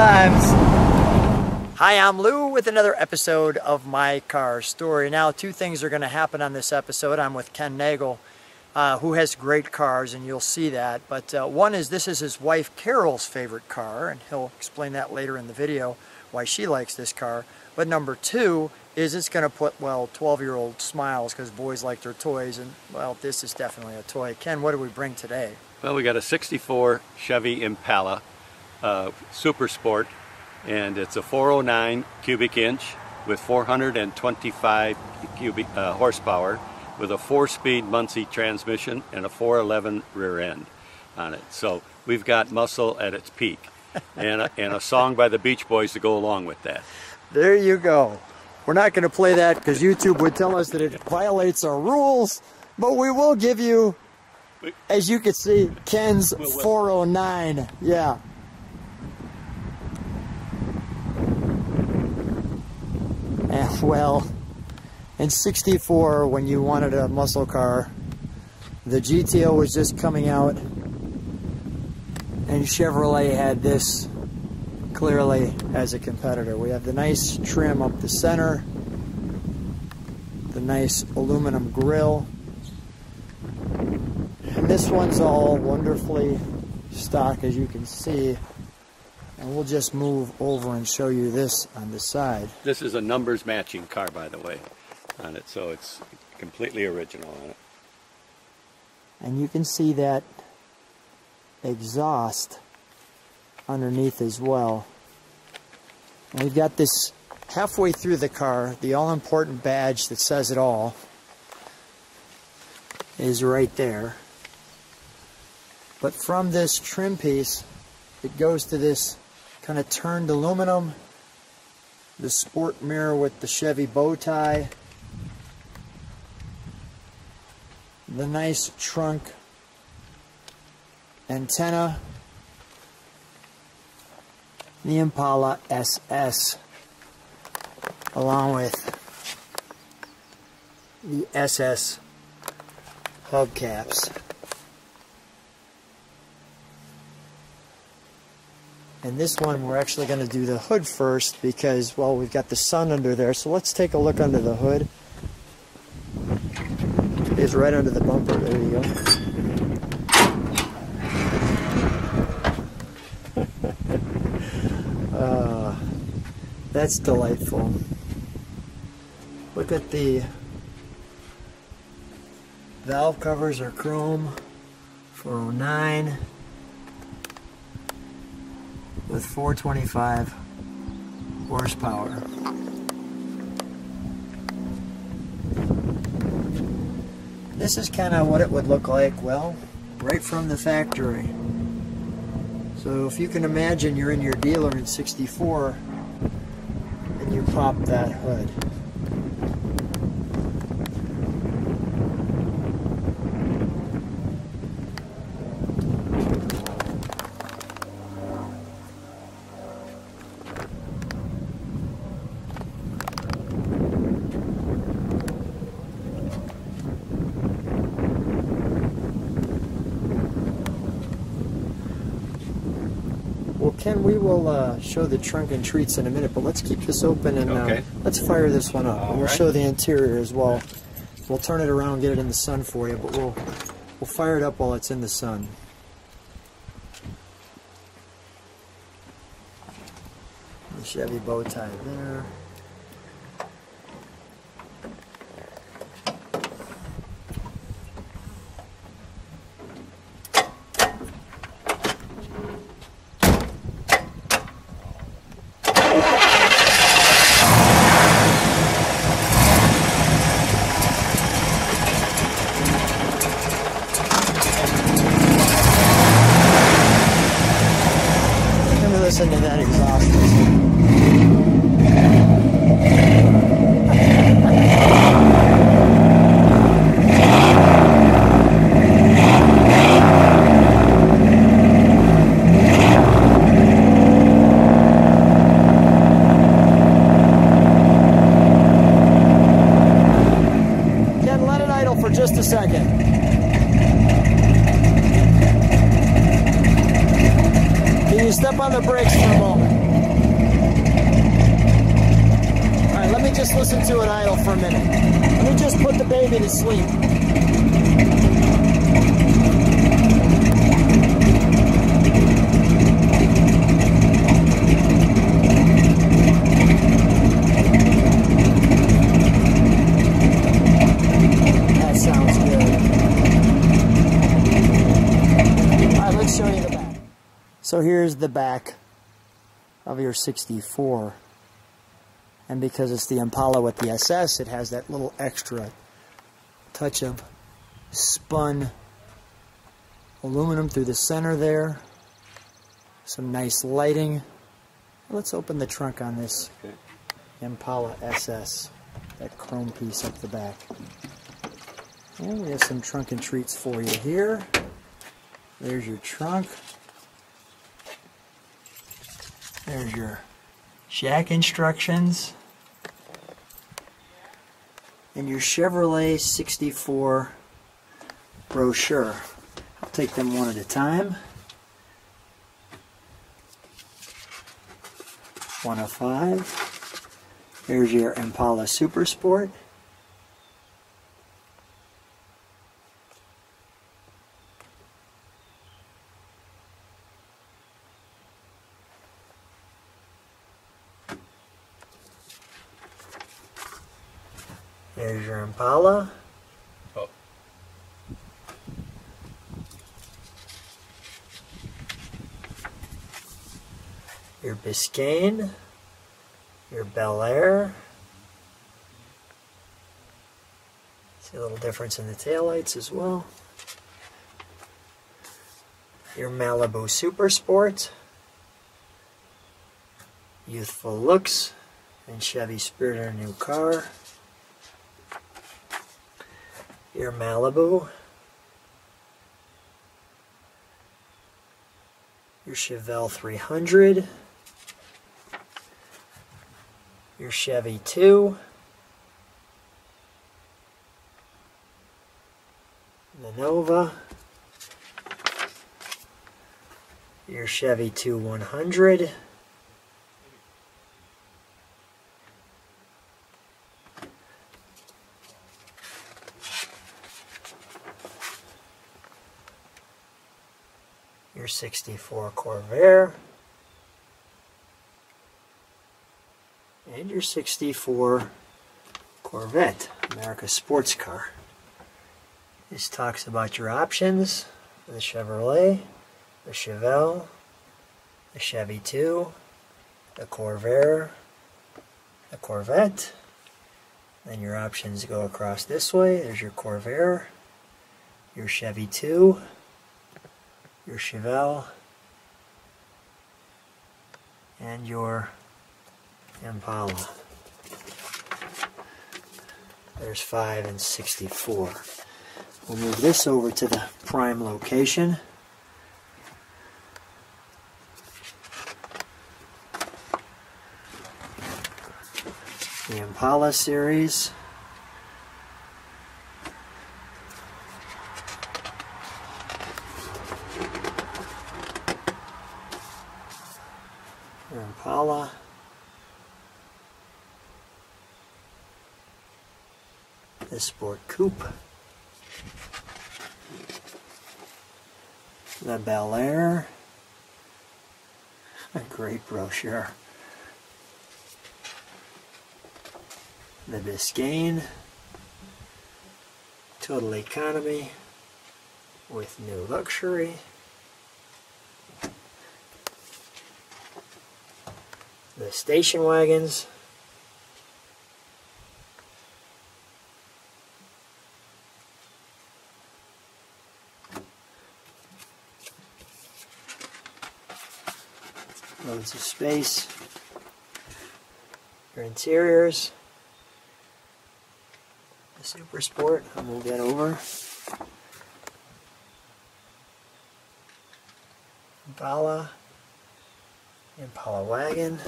times. Hi, I'm Lou with another episode of My Car Story. Now, two things are going to happen on this episode. I'm with Ken Nagel, who has great cars, and you'll see that. But one is, this is his wife Carol's favorite car, and he'll explain that later in the video, why she likes this car. But number two is, it's going to put, well, 12-year-old smiles, because boys like their toys, and, well, this is definitely a toy. Ken, what do we bring today? Well, we got a 64 Chevy Impala, Super Sport, and it's a 409 cubic inch with 425 cubic horsepower, with a 4-speed Muncie transmission and a 411 rear end on it. So we've got muscle at its peak, and a song by the Beach Boys to go along with that. There you go. We're not going to play that because YouTube would tell us that it violates our rules, but we will give you, as you can see, Ken's 409. Yeah. Well, in '64, when you wanted a muscle car, the GTO was just coming out, and Chevrolet had this clearly as a competitor. We have the nice trim up the center, the nice aluminum grille, and this one's all wonderfully stock, as you can see. And we'll just move over and show you this on the side. This is a numbers matching car, by the way, on it, so it's completely original on it. And you can see that exhaust underneath as well. And we've got this halfway through the car, the all-important badge that says it all is right there. But from this trim piece, it goes to this kind of turned aluminum, the sport mirror with the Chevy bow tie, the nice trunk antenna, the Impala SS, along with the SS hubcaps. And this one, we're actually going to do the hood first because, well, we've got the sun under there. So let's take a look under the hood. It's right under the bumper. There you go. That's delightful. Look at the valve covers are chrome, 409. With 425 horsepower. This is kind of what it would look like, well, right from the factory. So if you can imagine, you're in your dealer in '64 and you pop that hood. Ken, we will show the trunk and treats in a minute, but let's keep this open and okay. Let's fire this one up. And we'll show the interior as well. We'll turn it around, get it in the sun for you, but we'll fire it up while it's in the sun. The Chevy bow tie there. Listen to that exhaust. Ken, let it idle for just a second. Step on the brakes for a moment. Let me just listen to it idle for a minute. Let me just put the baby to sleep. That sounds good. Alright, let's show you the back. So here's the back of your 64. And because it's the Impala with the SS, it has that little extra touch of spun aluminum through the center there. Some nice lighting. Let's open the trunk on this Impala SS, that chrome piece up the back. And we have some trunk and treats for you here. There's your trunk. There's your shack instructions. And your Chevrolet 64 brochure. I'll take them one at a time. 105. There's your Impala Super Sport. There's your Impala. Oh. Your Biscayne. Your Bel Air. See a little difference in the taillights as well. Your Malibu Super Sport. Youthful looks. And Chevy Spirit, our new car. Your Malibu, your Chevelle 300, your Chevy 2, the Nova, your Chevy 2100, your 64 Corvair, and your 64 Corvette, America's sports car. This talks about your options, the Chevrolet, the Chevelle, the Chevy 2, the Corvair, the Corvette. Then your options go across this way. There's your Corvair, your Chevy 2, your Chevelle, and your Impala. There's 5 and 64. We'll move this over to the prime location. The Impala series. Your Impala, the Sport Coupe, the Bel Air, a great brochure, the Biscayne, total economy with new luxury, the station wagons, loads of space, your interiors, the Super Sport. I'll move that over. Impala wagon,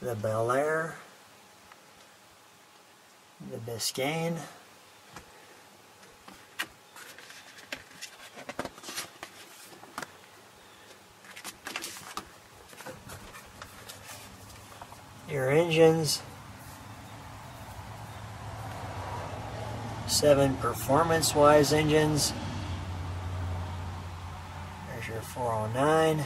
the Bel Air, the Biscayne, your engines, 7 performance-wise engines. There's your 409.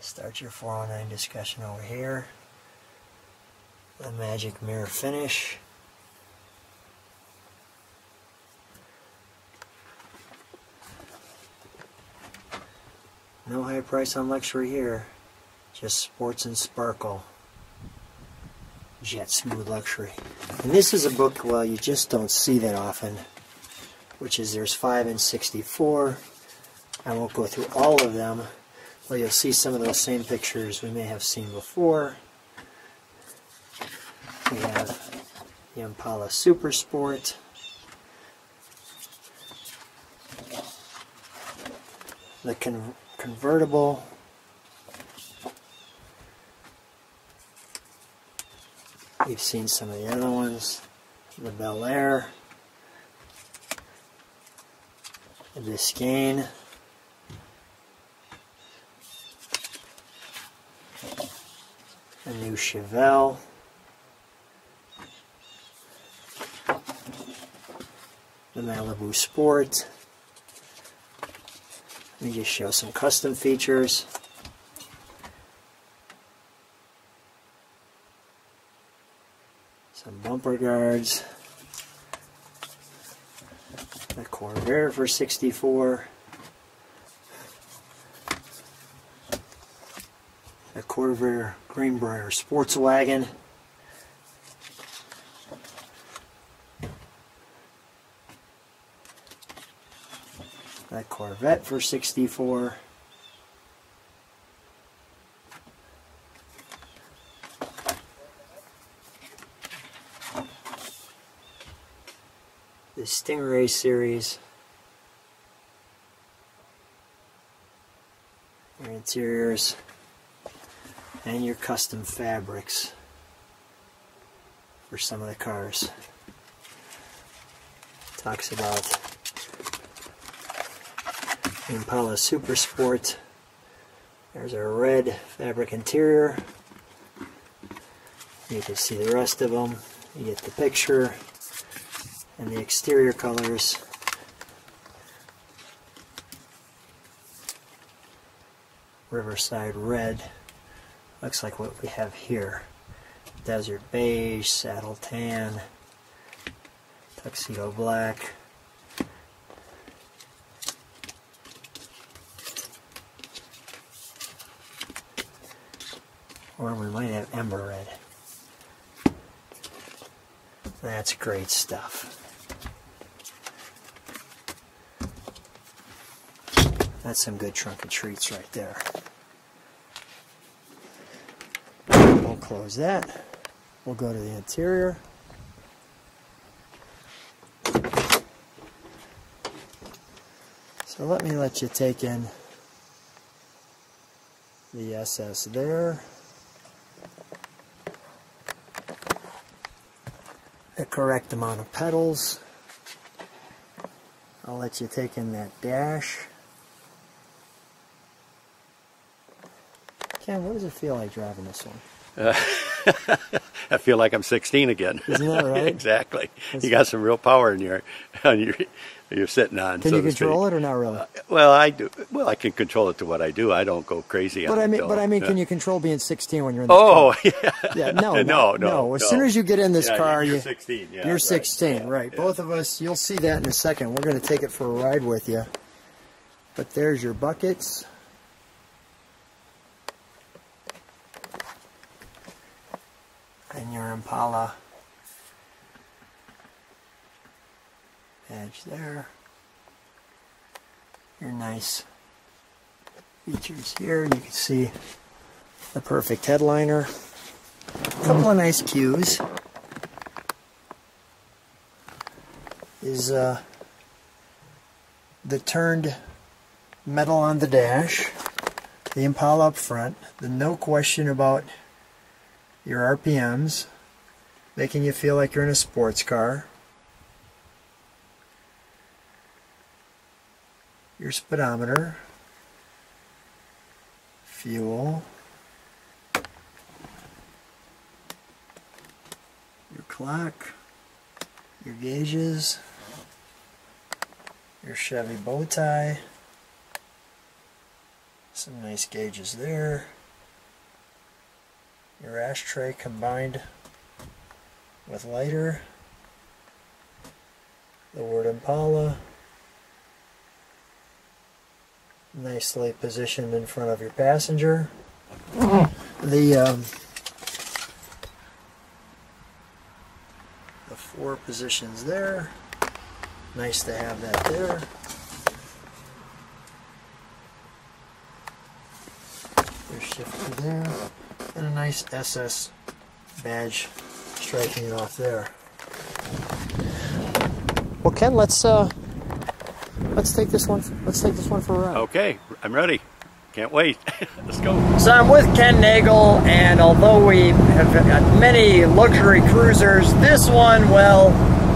Start your 409 discussion over here. The magic mirror finish. No high price on luxury here. Just sports and sparkle. Jet smooth luxury. And this is a book, well, you just don't see that often, which is there's 5 and 64. I won't go through all of them. Well, you'll see some of those same pictures we may have seen before. We have the Impala Super Sport. The convertible. We've seen some of the other ones. The Bel Air. The Biscayne. A new Chevelle, the Malibu Sport. Let me just show some custom features. Some bumper guards. The Corvair for 64. The Corvair Greenbrier sports wagon. That Corvette for 64. The Stingray series. Your interiors. And your custom fabrics for some of the cars. Talks about Impala Super Sport. There's a red fabric interior. You can see the rest of them. You get the picture and the exterior colors. Riverside red. Looks like what we have here. Desert beige, saddle tan, tuxedo black. Or we might have ember red. That's great stuff. That's some good trunk and treats right there. Close that. We'll go to the interior. So let me let you take in the SS there. The correct amount of pedals. I'll let you take in that dash. Ken, what does it feel like driving this one? I feel like I'm 16 again. Isn't that right? Exactly. That's, you got some real power in you're sitting on. Can you control it or not really? Well, I do. Well, I can control it to what I do. I don't go crazy. But I mean, can you control being 16 when you're in this car? Oh, yeah. No. As soon as you get in this car, you're 16. Yeah, you're 16, right? Both of us. You'll see that in a second. We're going to take it for a ride with you. But there's your buckets. And your Impala badge there. Your nice features here. You can see the perfect headliner. A couple of nice cues. Is the turned metal on the dash. The Impala up front. no question about your RPMs, making you feel like you're in a sports car. Your speedometer, fuel, your clock, your gauges, your Chevy bow tie, some nice gauges there, your ashtray combined with lighter, the word Impala, nicely positioned in front of your passenger. The four positions there, nice to have that there. Your shifter there, and a nice SS badge striking it off there. Well, Ken, Let's take this one for a ride. Okay, I'm ready. Can't wait. Let's go. So I'm with Ken Nagel, and although we have got many luxury cruisers, this one, well,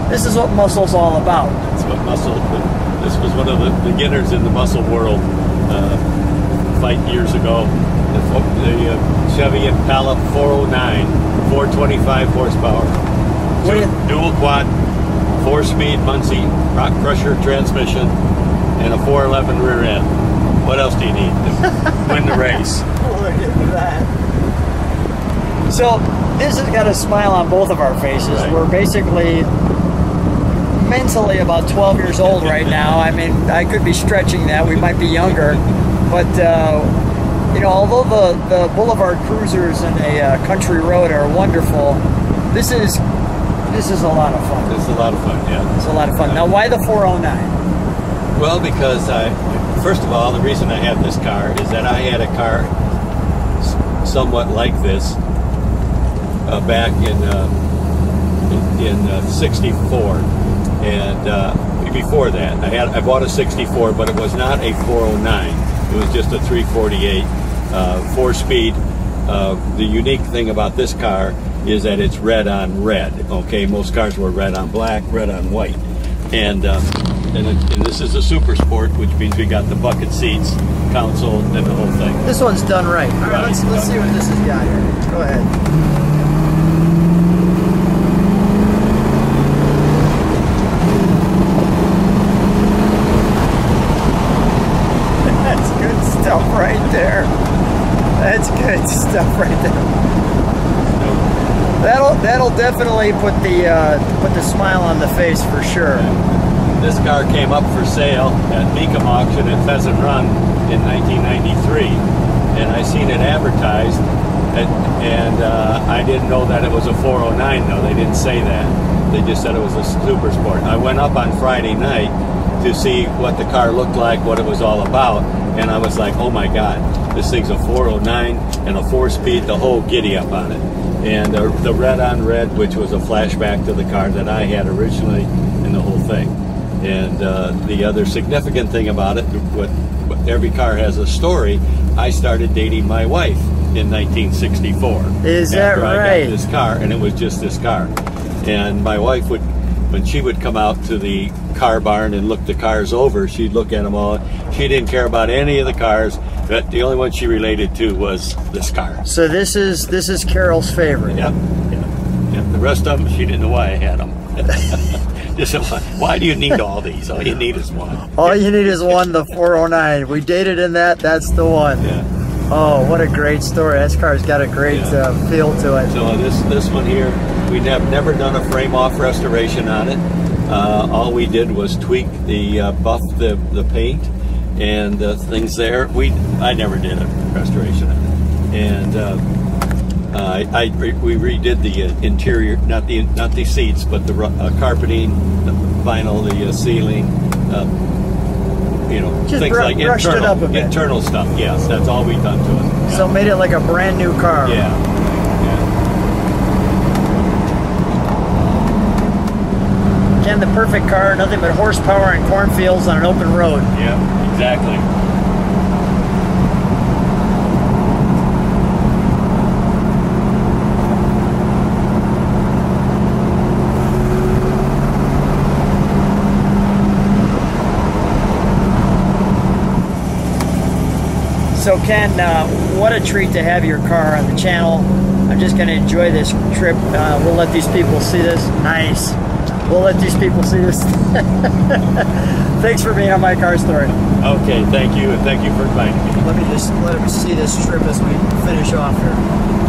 this is what muscle's all about. That's what muscle. This was one of the beginners in the muscle world 5 years ago. The Chevy Impala 409, 425 horsepower, dual quad, 4-speed Muncie rock crusher transmission, and a 411 rear end. What else do you need to win the race? Look at that. So this has got a smile on both of our faces. Right. We're basically mentally about 12 years old right now. I mean, I could be stretching that. We might be younger. But, you know, although the boulevard cruisers and a country road are wonderful, this is a lot of fun. It's a lot of fun, yeah. It's a lot of fun. Now, why the 409? Well, because first of all, the reason I have this car is that I had a car somewhat like this back in 64, and before that, I bought a 64, but it was not a 409. It was just a 348 4-speed. The unique thing about this car is that it's red on red. Okay, most cars were red on black, red on white, and this is a super sport, which means we got the bucket seats, console, and the whole thing. This one's done right. All right, let's see what this has got here. Go ahead. That's good stuff right there. That's good stuff right there. That'll definitely put the smile on the face for sure. This car came up for sale at Beekham auction at Pheasant Run in 1993, and I seen it advertised, and I didn't know that it was a 409 though. They didn't say that. They just said it was a super sport. I went up on Friday night to see what the car looked like, what it was all about, and I was like, oh my God, this thing's a 409 and a 4-speed, the whole giddy up on it. And the red on red, which was a flashback to the car that I had originally, and the whole thing. And the other significant thing about it, what every car has a story. I started dating my wife in 1964. Is that right? After I got this car, and it was just this car. And my wife would, when she would come out to the car barn and look the cars over, she'd look at them all. She didn't care about any of the cars. But the only one she related to was this car. So this is Carol's favorite. Yep, yep, yep. The rest of them, she didn't know why I had them. Just why do you need all these? All you need is one. All you need is one, the 409. We dated in that. That's the one. Yeah. Oh, what a great story. This car's got a great feel to it. So this one here, we have never done a frame off restoration on it. All we did was tweak the buff the paint. And things there, I never did a restoration on it, and we redid the interior, not the seats, but the carpeting, the vinyl, the ceiling, you know, just things like internal stuff. Yes, that's all we've done to it. Yeah. So made it like a brand new car. Yeah. And the perfect car, nothing but horsepower and cornfields on an open road. Yeah, exactly. So Ken, what a treat to have your car on the channel. I'm just going to enjoy this trip. We'll let these people see this. Nice. We'll let these people see this. Thanks for being on My Car Story. Okay, thank you, and thank you for inviting me. Let me just let them see this trip as we finish off here.